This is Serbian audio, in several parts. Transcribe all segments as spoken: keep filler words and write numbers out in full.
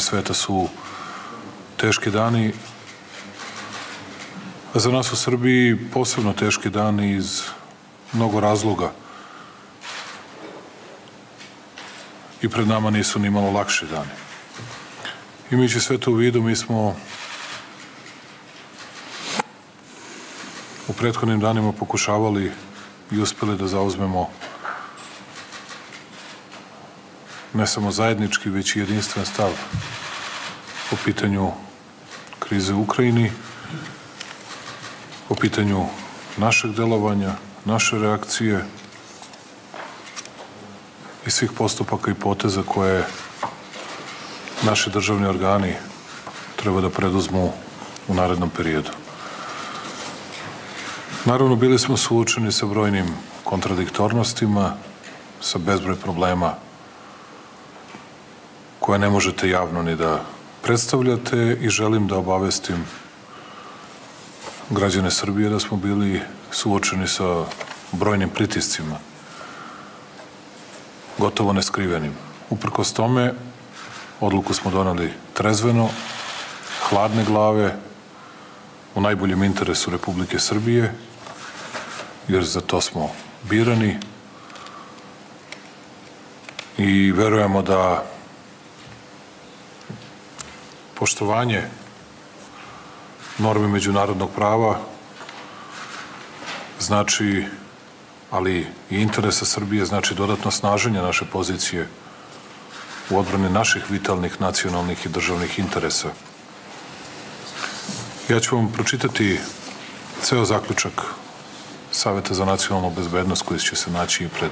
državi sveta su teški dani. Za nas u Srbiji posebno teški dani iz mnogo razloga. I pred nama nisu ni malo lakši dani. Imajući sve to u vidu, mi smo u prethodnim danima pokušavali i uspeli da zauzmemo ne samo zajednički, već i jedinstven stav o pitanju krize u Ukrajini, o pitanju našeg delovanja, naše reakcije i svih postupaka i poteza koje naši državni organi treba da preduzmu u narednom periodu. Naravno, bili smo suočeni sa brojnim kontradiktornostima, sa bezbroj problema koje ne možete javno ni da predstavljate i želim da obavestim građane Srbije da smo bili suočeni sa brojnim pritiscima, gotovo neskrivenim. Uprkos tome, odluku smo doneli trezveno, hladne glave, u najboljem interesu Republike Srbije, jer za to smo birani i verujemo da poštovanje normi međunarodnog prava znači, ali i interesa Srbije, znači dodatno snaženje naše pozicije u odbrani naših vitalnih nacionalnih i državnih interesa. Ja ću vam pročitati ceo zaključak Saveta za nacionalnu bezbednost koji će se naći pred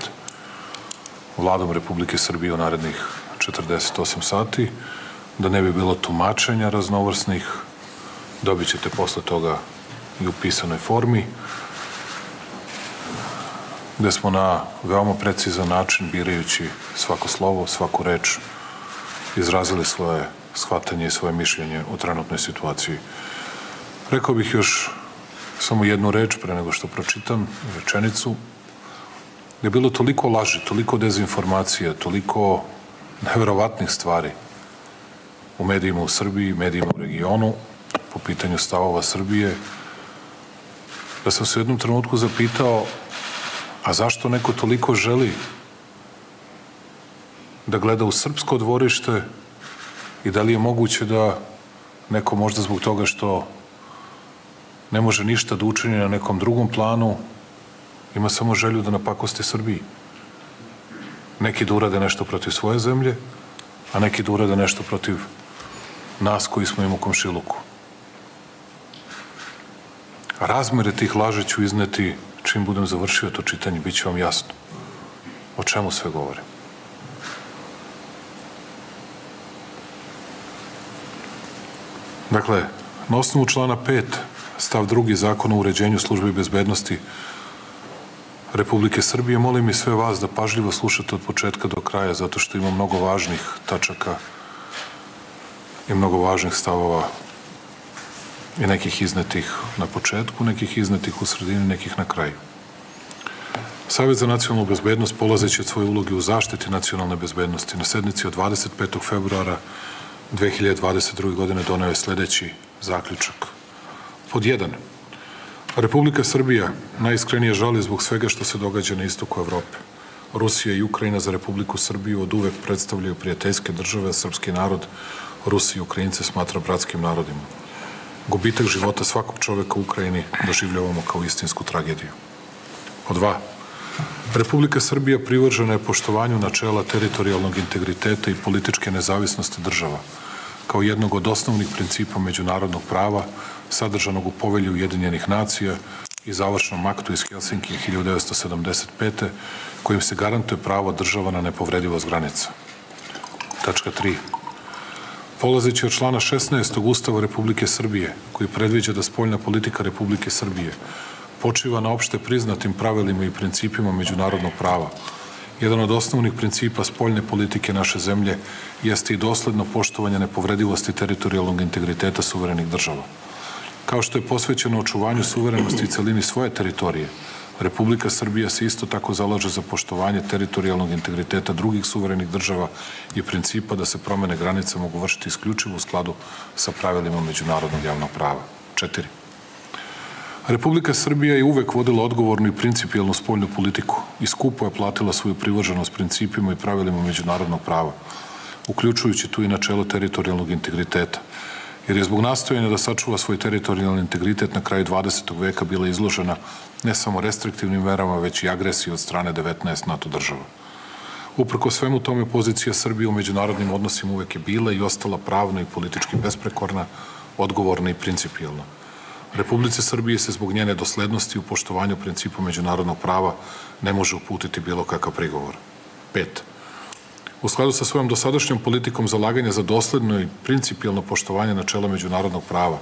Vladom Republike Srbije u narednih četrdeset osam sati. Da ne bi bilo tumačenja raznovrsnih, dobit ćete posle toga i u pisanoj formi, gde smo na veoma precizan način, birajući svako slovo, svaku reč, izrazili svoje shvatanje i svoje mišljenje o trenutnoj situaciji. Rekao bih još samo jednu reč pre nego što pročitam rečenicu. Je bilo toliko laži, toliko dezinformacija, toliko neverovatnih stvari u medijima u Srbiji, medijima u regionu, po pitanju stavova Srbije, da sam se u jednom trenutku zapitao, a zašto neko toliko želi da gleda u srpsko dvorište i da li je moguće da neko možda zbog toga što ne može ništa da učini na nekom drugom planu, ima samo želju da napakosti Srbiji. Neki da urade nešto protiv svoje zemlje, a neki da urade nešto protiv nas koji smo im u komšiluku. Razmere tih laži ću izneti čim budem završio to čitanje, bit će vam jasno o čemu sve govorim. Dakle, na osnovu člana pet, stav drugi Zakona o uređenju službe i bezbednosti Republike Srbije, molim i sve vas da pažljivo slušate od početka do kraja, zato što ima mnogo važnih tačaka i mnogo važnih stavova i nekih iznetih na početku, nekih iznetih u sredini, nekih na kraju. Savet za nacionalnu bezbednost, polazeći od svoje uloge u zaštiti nacionalne bezbednosti, na sednici od dvadeset petog februara dve hiljade dvadeset druge godine doneo je sledeći zaključak. Pod jedan, Republika Srbija najiskrenije žali zbog svega što se događa na istoku Evrope. Rusija i Ukrajina za Republiku Srbiju od uvek predstavljaju prijateljske države, a srpski narod, Rusi i Ukrajince, smatra bratskim narodima. Gubitak života svakog čoveka u Ukrajini doživljavamo kao istinsku tragediju. Pod dva, Republika Srbija privržena je poštovanju načela teritorijalnog integriteta i političke nezavisnosti država, kao jednog od osnovnih principa međunarodnog prava, sadržanog u povelju Ujedinjenih nacija i završnom aktu iz Helsinkija hiljadu devetsto sedamdeset pete. kojim se garantuje pravo država na nepovredivost granica. Tačka tri. Polazeći od člana šesnaestog Ustava Republike Srbije, koji predviđa da spoljna politika Republike Srbije počiva na opšte priznatim pravilima i principima međunarodnog prava, jedan od osnovnih principa spoljne politike naše zemlje jeste i dosledno poštovanje nepovredivosti teritorijalnog integriteta suverenih država. Kao što je posvećeno očuvanju suverenosti i celini svoje teritorije, Republika Srbija se isto tako zalaže za poštovanje teritorijalnog integriteta drugih suverenih država i principa da se promene granice mogu vršiti isključivo u skladu sa pravilima međunarodnog javnog prava. Četiri. Republika Srbija je uvek vodila odgovornu i principijelnu spoljnu politiku i skupo je platila svoju privrženost principima i pravilima međunarodnog prava, uključujući tu i načelo teritorijalnog integriteta, jer je zbog nastojanja da sačuva svoj teritorijalni integritet na kraju dvadesetog veka bila izložena ne samo restriktivnim merama, već i agresiji od strane devetnaest NATO država. Uprko svemu tome, pozicija Srbije u međunarodnim odnosima uvek je bila i ostala pravno i politički besprekorna, odgovorna i principijelna. Republici Srbije se zbog njene doslednosti u poštovanju principa međunarodnog prava ne može uputiti bilo kakav prigovor. Pet. U skladu sa svojom dosadašnjom politikom zalaganja za dosledno i principijelno poštovanje načela međunarodnog prava,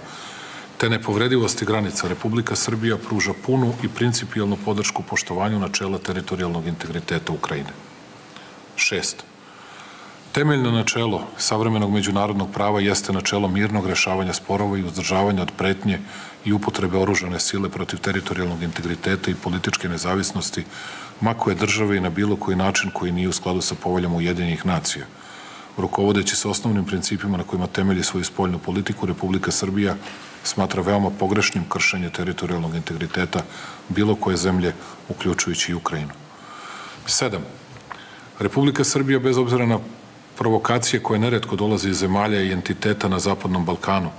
te nepovredivosti granica, Republika Srbija pruža punu i principijelnu podršku poštovanju načela teritorijalnog integriteta Ukrajine. Šest. Temeljno načelo savremenog međunarodnog prava jeste načelo mirnog rešavanja sporova i uzdržavanja od pretnje i upotrebe oružane sile protiv teritorijalnog integriteta i političke nezavisnosti, ma koje države i na bilo koji način koji nije u skladu sa poveljom Ujedinjenih nacija. Rukovodeći se osnovnim principima na kojima temelji svoju spoljnu politiku, Republika Srbija smatra veoma pogrešnim kršenje teritorijalnog integriteta bilo koje zemlje, uključujući i Ukrajinu. Sedam. Republika Srbija, bez obzira na provokacije koje neretko dolaze iz zemalja i entiteta na Zapadnom Balkanu,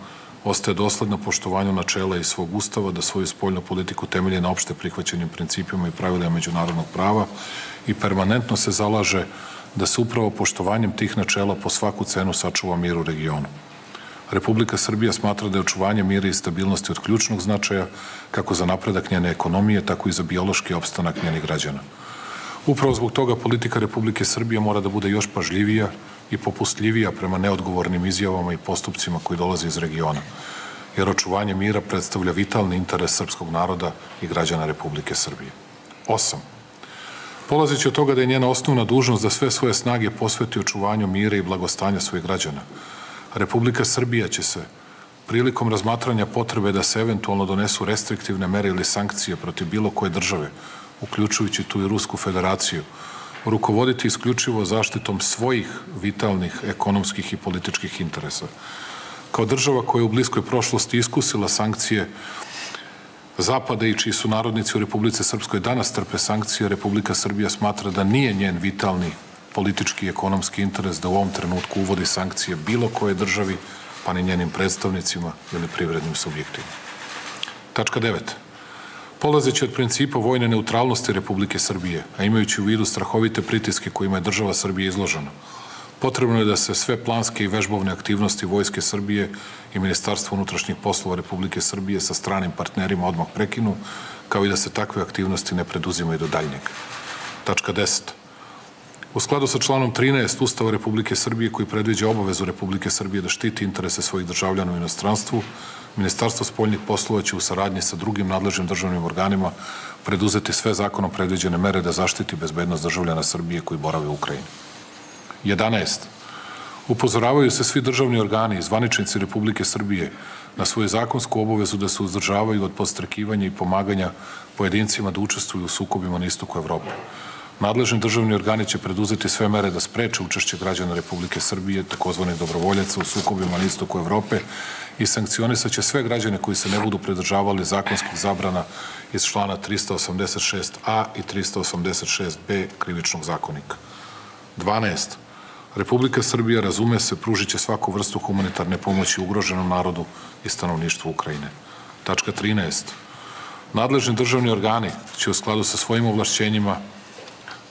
ostaje dosledna poštovanju načela i svog ustava da svoju spoljnu politiku temelje na opšte prihvaćenim principima i pravilima međunarodnog prava i permanentno se zalaže da se upravo poštovanjem tih načela po svaku cenu sačuva mir u regionu. Republika Srbija smatra da je očuvanje mira i stabilnosti od ključnog značaja kako za napredak njene ekonomije, tako i za biološki opstanak njenih građana. Upravo zbog toga politika Republike Srbije mora da bude još pažljivija i popustljivija prema neodgovornim izjavama i postupcima koji dolaze iz regiona, jer očuvanje mira predstavlja vitalni interes srpskog naroda i građana Republike Srbije. Osam. Polazeći od toga da je njena osnovna dužnost da sve svoje snage posveti očuvanju mira i blagostanja svojih građana, Republika Srbija će se prilikom razmatranja potrebe da se eventualno donesu restriktivne mere ili sankcije protiv bilo koje države, uključujući tu i Rusku federaciju, rukovoditi isključivo zaštitom svojih vitalnih ekonomskih i političkih interesa. Kao država koja je u bliskoj prošlosti iskusila sankcije Zapada i čiji su narodnici u Republici Srpskoj danas trpe sankcije, Republika Srbija smatra da nije njen vitalni politički i ekonomski interes da u ovom trenutku uvodi sankcije bilo koje državi, pa ni njenim predstavnicima ili privrednim subjektima. Tačka devet. Polazeći od principa vojne neutralnosti Republike Srbije, a imajući u vidu strahovite pritiske kojima je država Srbije izložena, potrebno je da se sve planske i vežbovne aktivnosti Vojske Srbije i Ministarstva unutrašnjih poslova Republike Srbije sa stranim partnerima odmah prekinu, kao i da se takve aktivnosti ne preduzimaju do daljnjeg. Tačka deset. U skladu sa članom trinaest Ustava Republike Srbije, koji predviđa obavezu Republike Srbije da štiti interese svojih državljana u inostranstvu, Ministarstvo spoljnih poslova će u saradnji sa drugim nadležnim državnim organima preduzeti sve zakonom predviđene mere da zaštiti bezbednost državljana Srbije koji borave u Ukrajini. jedanaest. Upozoravaju se svi državni organi i zvaničnici Republike Srbije na svoju zakonsku obavezu da se uzdržavaju od podstrekivanja i pomaganja pojedincima da učestvuju u sukobima na istoku Evrope. Nadležni državni organi će preduzeti sve mere da spreče učešće građana Republike Srbije, takozvanih dobrovoljaca, u sukobima na istoku Evrope i sankcionisat će sve građane koji se ne budu pridržavali zakonskih zabrana iz člana trista osamdeset šest a i trista osamdeset šest b Krivičnog zakonika. dvanaest. Republika Srbija, razume se, pružit će svaku vrstu humanitarne pomoći ugroženom narodu i stanovništvu Ukrajine. Tačka trinaest. Nadležni državni organi će u skladu sa svojim ovlašćenjima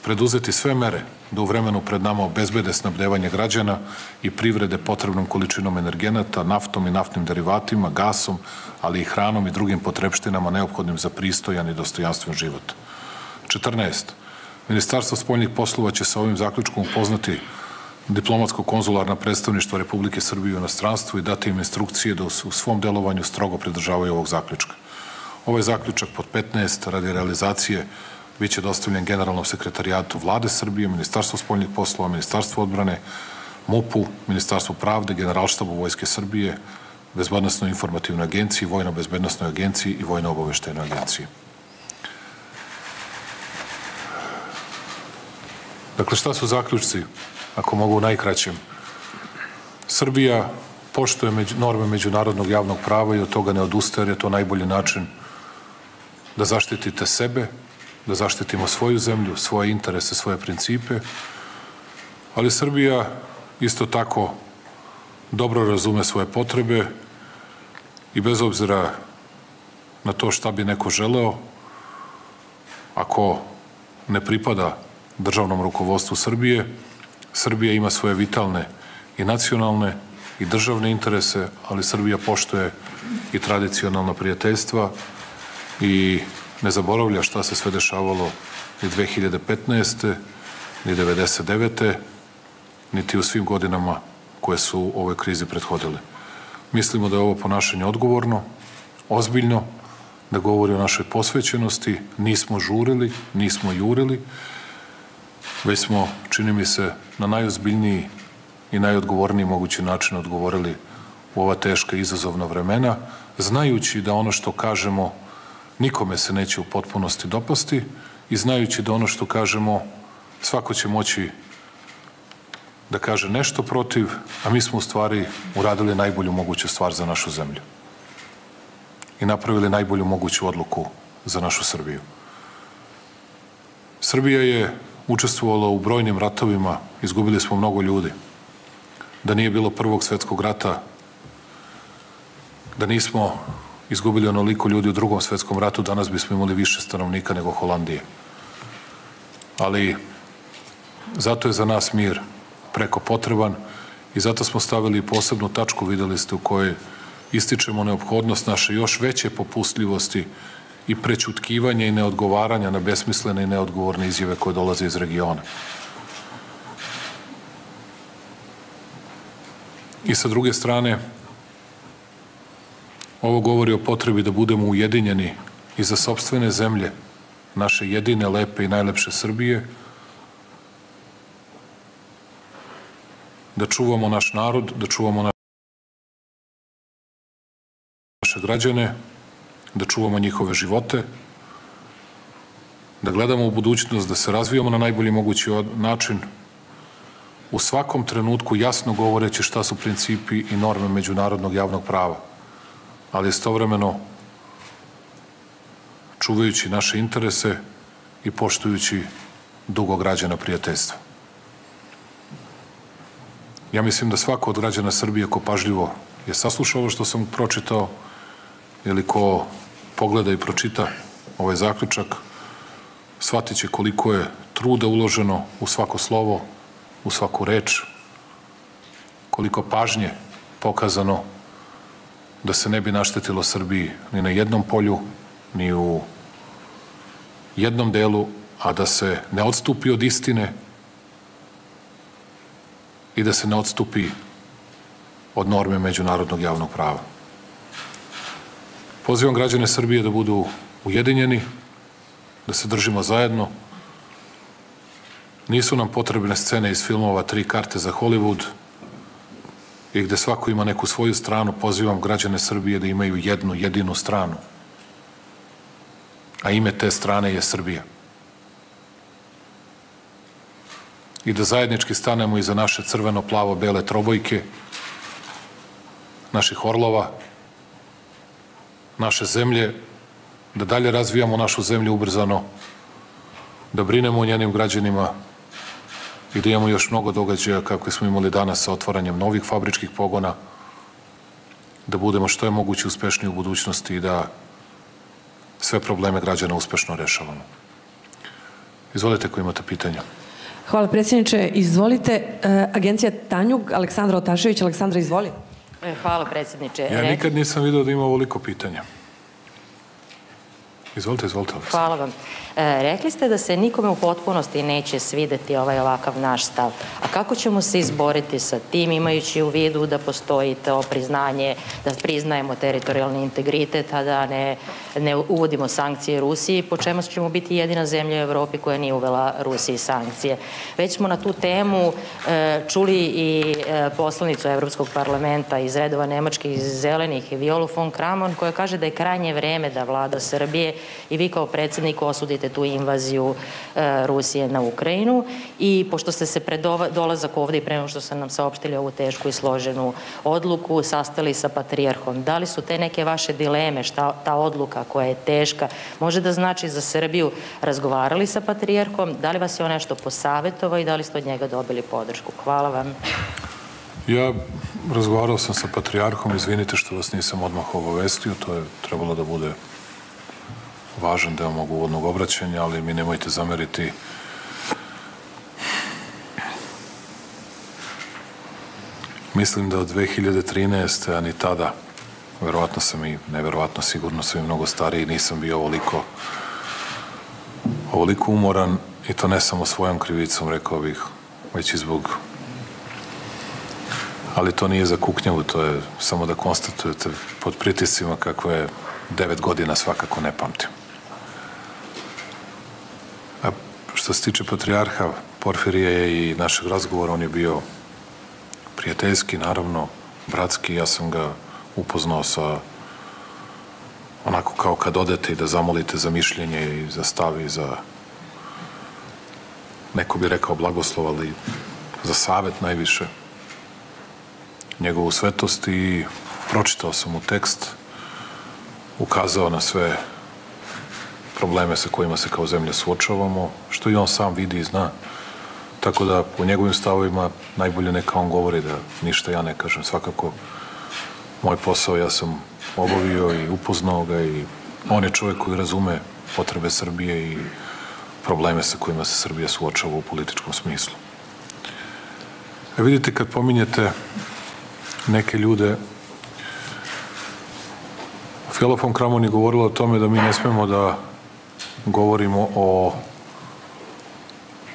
preduzeti sve mere da u vremenu pred nama obezbede snabdevanje građana i privrede potrebnom količinom energenata, naftom i naftnim derivatima, gasom, ali i hranom i drugim potrepštinama neophodnim za pristojan i dostojanstven život. četrnaest. Ministarstvo spoljnih poslova će sa ovim zaključkom upoznati diplomatsko-konzularna predstavništva Republike Srbije u inostranstvu i dati im instrukcije da u svom delovanju strogo pridržavaju ovog zaključka. Ovaj zaključak pod petnaest radi realizacije biće dostavljen Generalnom sekretarijatu Vlade Srbije, Ministarstvu spoljnih poslova, Ministarstvu odbrane, MUP-u, Ministarstvu pravde, Generalštabu Vojske Srbije, Bezbednosno-informativnoj agenciji, Vojno-bezbednosnoj agenciji i Vojno-obaveštajnoj agenciji. Dakle, šta su zaključci, ako mogu u najkraćem? Srbija poštuje norme međunarodnog javnog prava i od toga ne odustaje, jer je to najbolji način da zaštitite sebe, da zaštitimo svoju zemlju, svoje interese, svoje principe. Ali Srbija isto tako dobro razume svoje potrebe i bez obzira na to šta bi neko želeo, ako ne pripada državnom rukovodstvu Srbije, Srbija ima svoje vitalne i nacionalne i državne interese, ali Srbija poštuje i tradicionalna prijateljstva i ne zaboravlja šta se sve dešavalo ni dve hiljade petnaeste, ni devedeset devete, niti u svim godinama koje su ovoj krizi prethodile. Mislimo da je ovo ponašanje odgovorno, ozbiljno, da govori o našoj posvećenosti. Nismo žurili, nismo jurili, već smo, čini mi se, na najozbiljniji i najodgovorniji mogući način odgovorili u ova teška izazovna vremena, znajući da ono što kažemo nikome se neće u potpunosti dopasti i znajući da ono što kažemo svako će moći da kaže nešto protiv, a mi smo u stvari uradili najbolju moguću stvar za našu zemlju i napravili najbolju moguću odluku za našu Srbiju. Srbija je učestvovala u brojnim ratovima, izgubili smo mnogo ljudi. Da nije bilo Prvog svjetskog rata, da nismo izgubili onoliko ljudi u Drugom svjetskom ratu, danas bismo imali više stanovnika nego Holandije. Ali zato je za nas mir preko potreban i zato smo stavili posebnu tačku, videli ste, u kojoj ističemo neophodnost naše još veće popustljivosti i prećutkivanja i neodgovaranja na besmislene i neodgovorne izjave koje dolaze iz regiona. I sa druge strane, ovo govori o potrebi da budemo ujedinjeni i za sopstvene zemlje, naše jedine, lepe i najlepše Srbije, da čuvamo naš narod, da čuvamo naše građane, da čuvamo njihove živote, da gledamo u budućnost, da se razvijamo na najbolji mogući način, u svakom trenutku jasno govoreći šta su principi i norme međunarodnog javnog prava, ali istovremeno čuvajući naše interese i poštujući dugo građana prijateljstva. Ja mislim da svako od građana Srbije ko pažljivo je saslušao ovo što sam pročitao ili ko pogleda i pročita ovaj zaključak, shvatit će koliko je truda uloženo u svako slovo, u svaku reč, koliko pažnje pokazano da se ne bi naštetilo Srbiji ni na jednom polju, ni u jednom delu, a da se ne odstupi od istine i da se ne odstupi od norme međunarodnog javnog prava. Pozivam građane Srbije da budu ujedinjeni, da se držimo zajedno. Nisu nam potrebne scene iz filmova Tri karte za Hollywood i gde svako ima neku svoju stranu. Pozivam građane Srbije da imaju jednu, jedinu stranu. A ime te strane je Srbija. I da zajednički stanemo iza naše crveno-plavo-bele trobojke, naših orlova, naše zemlje, da dalje razvijamo našu zemlju ubrzano, da brinemo o njenim građanima i da imamo još mnogo događaja kakve smo imali danas sa otvaranjem novih fabričkih pogona, da budemo što je moguće uspešniji u budućnosti i da sve probleme građana uspešno rešavamo. Izvolite ako imate pitanja. Hvala predsjedniče. Izvolite, agencija Tanjug, Aleksandra Otašević. Aleksandra, izvoli. Hvala predsjedniče. Ja nikad nisam vidio da ima ovoliko pitanja. Izvolite, izvolite. Hvala vam. Rekli ste da se nikome u potpunosti neće svideti ovaj ovakav naš stav. A kako ćemo se izboriti sa tim, imajući u vidu da postoji to priznanje, da priznajemo teritorijalni integritet, a da ne uvodimo sankcije Rusiji, po čemu ćemo biti jedina zemlja u Evropi koja nije uvela Rusiji sankcije. Već smo na tu temu čuli i poslanicu Evropskog parlamenta iz redova nemačkih zelenih, Violu von Cramon, koja kaže da je krajnje vreme da vlada Srbije i vi kao predsednik osudite tu invaziju Rusije na Ukrajinu. I pošto ste se pred dolazak ovde i pre nego što ste nam saopštili ovu tešku i složenu odluku, sastali sa Patrijarhom, da li su te neke vaše dileme, šta ta odluka koja je teška može da znači za Srbiju, razgovarali sa Patrijarhom, da li vas je on nešto posavetovao i da li ste od njega dobili podršku? Hvala vam. Ja razgovarao sam sa Patrijarhom, izvinite što vas nisam odmah obavestio, to je trebalo da bude važan deo mog uvodnog obraćanja, ali mi nemojte zameriti. Mislim da od dve hiljade trinaeste, a ni tada, verovatno sam i, neverovatno, sigurno sam i mnogo stariji, nisam bio ovoliko, ovoliko umoran, i to ne samo svojom krivicom, rekao bih, već i zbog... Ali to nije za kuknjavu, to je samo da konstatujete pod pritiscima kako je devet godina svakako ne pamtim. A što se tiče Patrijarha Porfirije i našeg razgovora, on je bio prijateljski, naravno, bratski. Ja sam ga upoznao sa onako kao kad odete i da zamolite za mišljenje i za stav i za, neko bi rekao blagoslov, ali za savet najviše, njegovu svetost, i pročitao sam mu tekst, ukazao na sve probleme sa kojima se kao zemlja suočavamo, što i on sam vidi i zna. Tako da u njegovim stavovima najbolje neka on govori, da ništa ja ne kažem. Svakako, moj posao ja sam obavio i upoznao ga, i on je čovjek koji razume potrebe Srbije i probleme sa kojima se Srbija suočava u političkom smislu. E vidite, kad pominjete neke ljude, Viola von Cramon je govorila o tome da mi ne smemo da govorimo o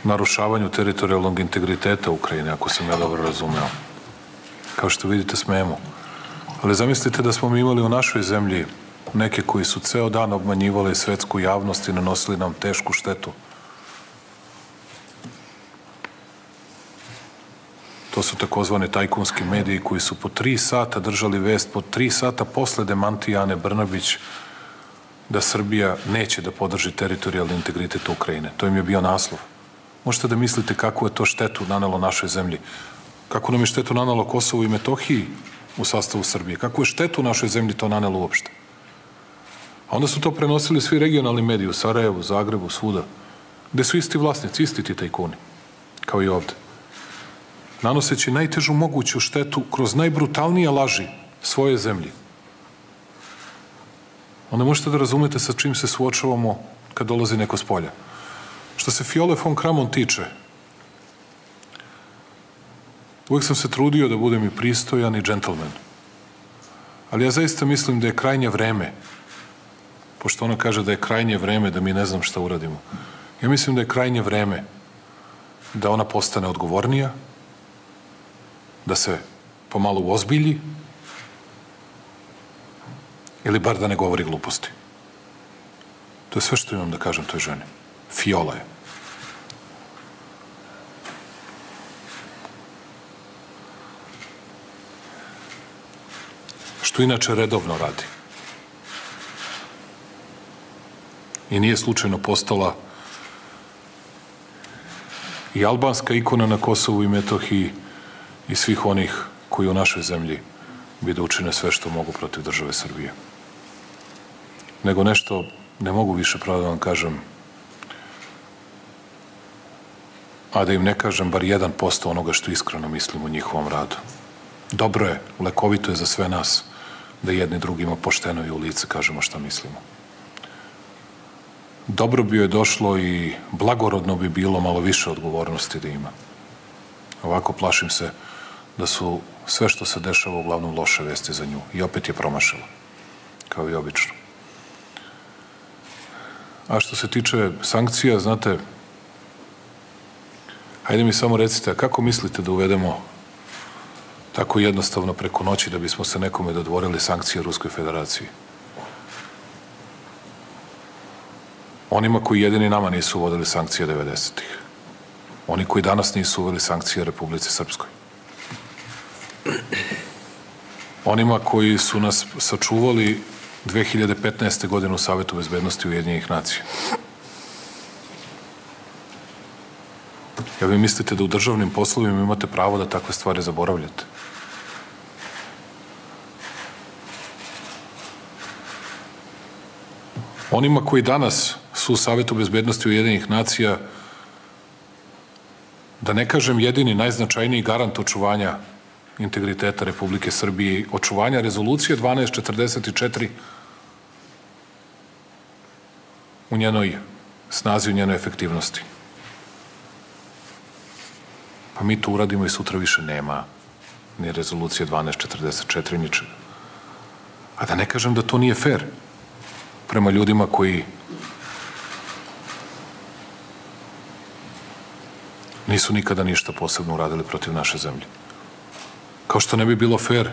narušavanju teritorijalnog integriteta Ukrajine, ako sam ja dobro razumeo. Kao što vidite, smemo. Ali zamislite da smo mi imali u našoj zemlji neke koji su ceo dan obmanjivali svetsku javnost i nanosili nam tešku štetu. To su takozvani tajkunski mediji koji su po tri sata držali vest, po tri sata posle demantija Ane Brnabić, da Srbija neće da podrži teritorijalni integritet Ukrajine. To im je bio naslov. Možete da mislite kako je to štetu nanelo našoj zemlji. Kako nam je štetu nanelo Kosovo i Metohiji u sastavu Srbije. Kako je štetu našoj zemlji to nanelo uopšte. A onda su to prenosili svi regionalni mediji u Sarajevu, Zagrebu, svuda, gde su isti vlasnici, isti ti tajkuni, kao i ovde, nanoseći najtežu moguću štetu kroz najbrutalnije laži svoje zemlje. Onda možete da razumete sa čim se suočavamo kad dolazi neko s polja. Što se Viole von Cramon tiče, uvek sam se trudio da budem i pristojan i džentlmen. Ali ja zaista mislim da je krajnje vreme, pošto ona kaže da je krajnje vreme da mi ne znam šta uradimo, ja mislim da je krajnje vreme da ona postane odgovornija, da se pomalo uozbilji, ili bar da ne govori gluposti. To je sve što imam da kažem toj ženi. Viola je. Što inače redovno radi. I nije slučajno postala i albanska ikona na Kosovu i Metohiji i svih onih koji u našoj zemlji bi da učine sve što mogu protiv države Srbije. Nego nešto, ne mogu više pravo da vam kažem, a da im ne kažem bar jedan posto onoga što iskreno mislim u njihovom radu. Dobro je, lekovito je za sve nas da jedni drugima pošteno i u lice kažemo šta mislimo. Dobro bi joj došlo i blagorodno bi bilo malo više odgovornosti da ima. Ovako, plašim se da su sve što se dešava uglavnom loše vesti za nju. I opet je promašila, kao i obično. A što se tiče sankcija, znate, hajde mi samo recite, a kako mislite da uvedemo tako jednostavno preko noći da bismo se nekome dodvorili sankcije Ruskoj Federaciji? Onima koji jedini nama nisu uvodili sankcije devedesetih. Oni koji danas nisu uveli sankcije Republici Srpskoj. Onima koji su nas sačuvali dve hiljade petnaeste. godine u Savetu bezbednosti Ujedinjenih nacija. Ja vi mislite da u državnim poslovima imate pravo da takve stvari zaboravljate? Onima koji danas su u Savetu bezbednosti Ujedinjenih nacija, da ne kažem jedini, najznačajniji garant očuvanja integriteta Republike Srbije, očuvanja rezolucije dvanaest četrdeset četiri u njenoj snazi, u njenoj efektivnosti. Pa mi to uradimo i sutra više nema ni rezolucije dvanaest četrdeset četiri, ničega. A da ne kažem da to nije fair prema ljudima koji nisu nikada ništa posebno uradili protiv naše zemlje. Kao što ne bi bilo fair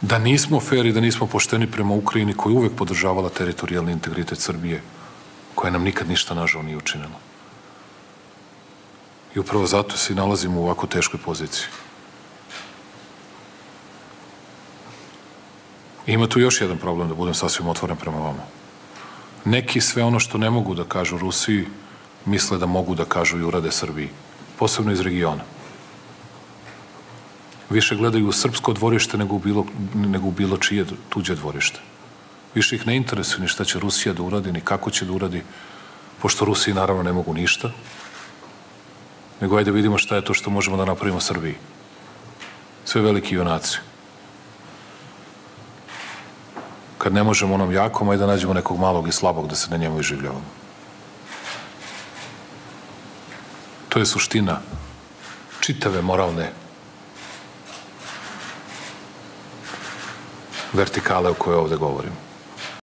da nismo fair i da nismo pošteni prema Ukrajini, koja je uvek podržavala teritorijalni integritet Srbije, koja nam nikad ništa nažal nije učinila. I upravo zato se i nalazimo u ovako teškoj poziciji. I ima tu još jedan problem, da budem sasvim otvoren prema vama. Neki sve ono što ne mogu da kažu Rusiji, misle da mogu da kažu i urade Srbiji, posebno iz regiona. Više gledaju u srpsko dvorište nego u bilo čije tuđe dvorište. Više ih ne interesuje ni šta će Rusija da uradi, ni kako će da uradi, pošto Rusiji naravno ne mogu ništa, nego ajde vidimo šta je to što možemo da napravimo Srbiji. Sve veliki junaci. Kad ne možemo onom jakom, ajde da nađemo nekog malog i slabog da se na njemu iživljavamo. To je suština čitave moralne vertikale o kojoj ovde govorimo.